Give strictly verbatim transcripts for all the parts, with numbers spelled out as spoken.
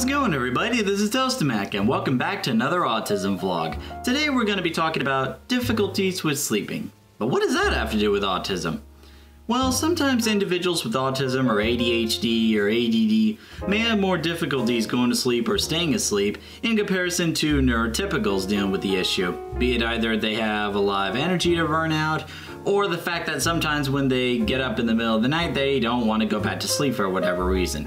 How's it going, everybody? This is Tostemac, and welcome back to another autism vlog. Today we're going to be talking about difficulties with sleeping. But what does that have to do with autism? Well, sometimes individuals with autism or A D H D or A D D may have more difficulties going to sleep or staying asleep in comparison to neurotypicals dealing with the issue, be it either they have a lot of energy to burn out or the fact that sometimes when they get up in the middle of the night they don't want to go back to sleep for whatever reason.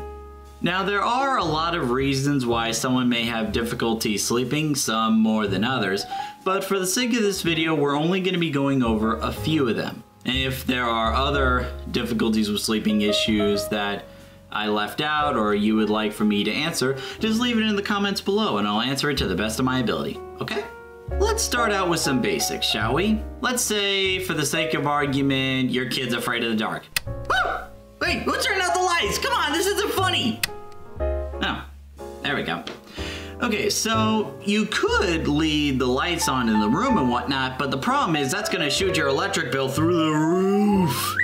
Now, there are a lot of reasons why someone may have difficulty sleeping, some more than others, but for the sake of this video, we're only going to be going over a few of them. And if there are other difficulties with sleeping issues that I left out or you would like for me to answer, just leave it in the comments below and I'll answer it to the best of my ability, okay? Let's start out with some basics, shall we? Let's say, for the sake of argument, your kid's afraid of the dark. Oh! Wait, who turned out the lights? Come on, this isn't funny! Oh, there we go. Okay, so you could leave the lights on in the room and whatnot, but the problem is that's gonna shoot your electric bill through the roof.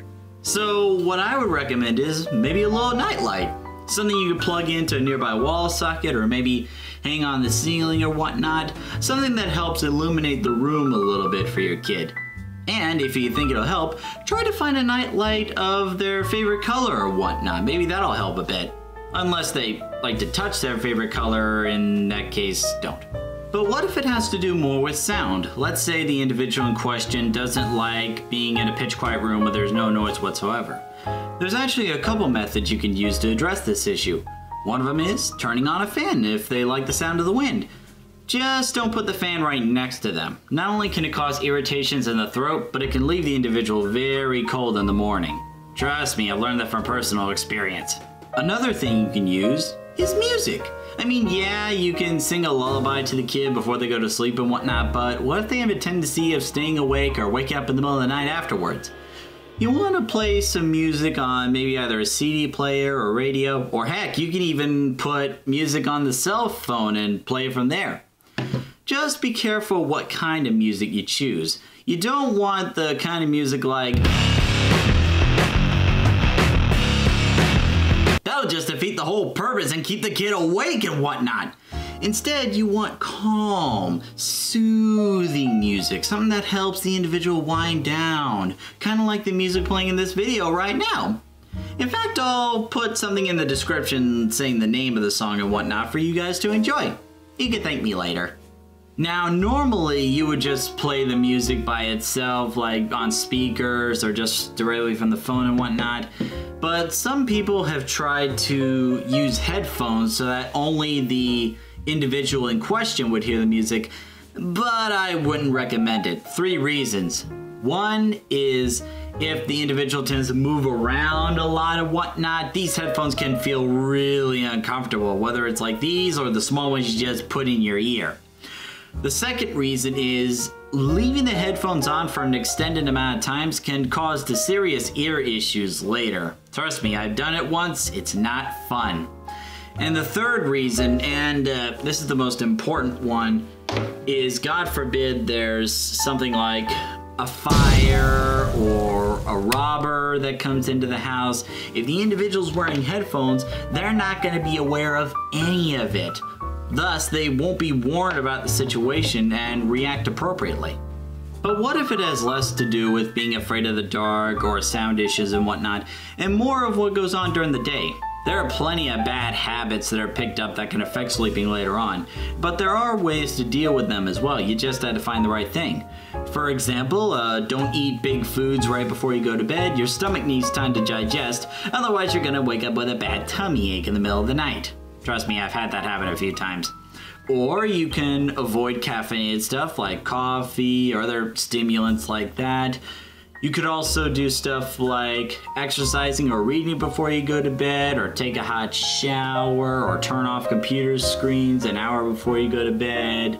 So what I would recommend is maybe a little nightlight, something you could plug into a nearby wall socket or maybe hang on the ceiling or whatnot, something that helps illuminate the room a little bit for your kid. And if you think it'll help, try to find a nightlight of their favorite color or whatnot. Maybe that'll help a bit. Unless they like to touch their favorite color, in that case, don't. But what if it has to do more with sound? Let's say the individual in question doesn't like being in a pitch quiet room where there's no noise whatsoever. There's actually a couple methods you can use to address this issue. One of them is turning on a fan if they like the sound of the wind. Just don't put the fan right next to them. Not only can it cause irritations in the throat, but it can leave the individual very cold in the morning. Trust me, I've learned that from personal experience. Another thing you can use is music. I mean, yeah, you can sing a lullaby to the kid before they go to sleep and whatnot, but what if they have a tendency of staying awake or waking up in the middle of the night afterwards? You want to play some music on maybe either a C D player or radio, or heck, you can even put music on the cell phone and play from there. Just be careful what kind of music you choose. You don't want the kind of music like... just defeat the whole purpose and keep the kid awake and whatnot. Instead, you want calm, soothing music, something that helps the individual wind down, kind of like the music playing in this video right now. In fact, I'll put something in the description saying the name of the song and whatnot for you guys to enjoy. You can thank me later. Now, normally you would just play the music by itself, like on speakers or just directly from the phone and whatnot, but some people have tried to use headphones so that only the individual in question would hear the music, but I wouldn't recommend it. Three reasons. One is if the individual tends to move around a lot and whatnot, these headphones can feel really uncomfortable, whether it's like these or the small ones you just put in your ear. The second reason is leaving the headphones on for an extended amount of times can cause the serious ear issues later. Trust me, I've done it once, it's not fun. And the third reason, and uh, this is the most important one, is God forbid there's something like a fire or a robber that comes into the house. If the individual's wearing headphones, they're not going to be aware of any of it. Thus, they won't be warned about the situation and react appropriately. But what if it has less to do with being afraid of the dark or sound issues and whatnot, and more of what goes on during the day? There are plenty of bad habits that are picked up that can affect sleeping later on, but there are ways to deal with them as well. You just have to find the right thing. For example, uh, don't eat big foods right before you go to bed. Your stomach needs time to digest, otherwise you're going to wake up with a bad tummy ache in the middle of the night. Trust me, I've had that happen a few times. Or you can avoid caffeinated stuff like coffee or other stimulants like that. You could also do stuff like exercising or reading before you go to bed, or take a hot shower, or turn off computer screens an hour before you go to bed,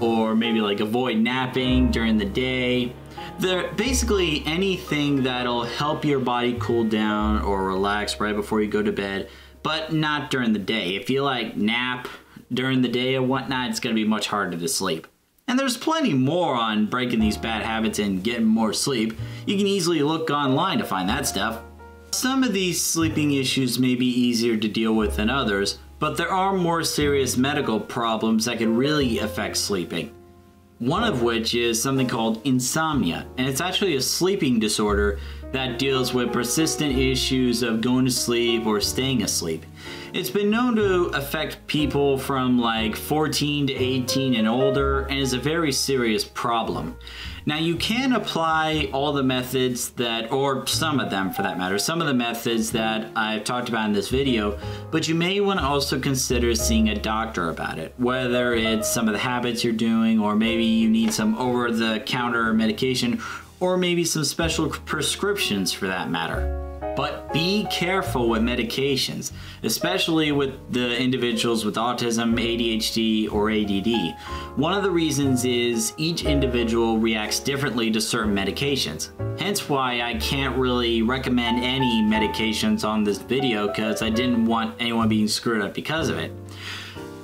or maybe like avoid napping during the day. There, basically anything that'll help your body cool down or relax right before you go to bed, but not during the day. If you like nap during the day or whatnot, it's going to be much harder to sleep. And there's plenty more on breaking these bad habits and getting more sleep. You can easily look online to find that stuff. Some of these sleeping issues may be easier to deal with than others, But there are more serious medical problems that can really affect sleeping. One of which is something called insomnia, and it's actually a sleeping disorder that deals with persistent issues of going to sleep or staying asleep. It's been known to affect people from like fourteen to eighteen and older, and is a very serious problem. Now, you can apply all the methods that, or some of them for that matter, some of the methods that I've talked about in this video, but you may want to also consider seeing a doctor about it, whether it's some of the habits you're doing, or maybe you need some over-the-counter medication, or maybe some special prescriptions for that matter. But be careful with medications, especially with the individuals with autism, A D H D, or A D D. One of the reasons is each individual reacts differently to certain medications. Hence why I can't really recommend any medications on this video, because I didn't want anyone being screwed up because of it.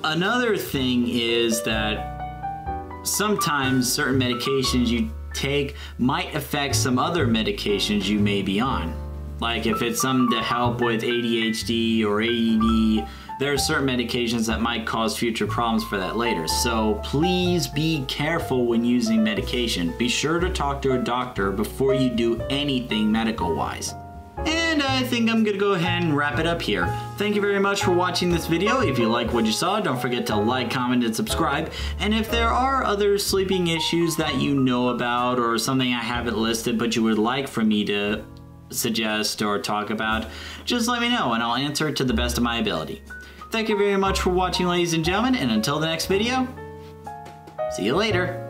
Another thing is that sometimes certain medications you take might affect some other medications you may be on. Like if it's something to help with A D H D or A D D, there are certain medications that might cause future problems for that later. So please be careful when using medication. Be sure to talk to a doctor before you do anything medical-wise. And I think I'm gonna go ahead and wrap it up here. Thank you very much for watching this video. If you like what you saw, don't forget to like, comment, and subscribe. And if there are other sleeping issues that you know about, or something I haven't listed but you would like for me to suggest or talk about, just let me know and I'll answer it to the best of my ability. Thank you very much for watching, ladies and gentlemen, and until the next video, see you later.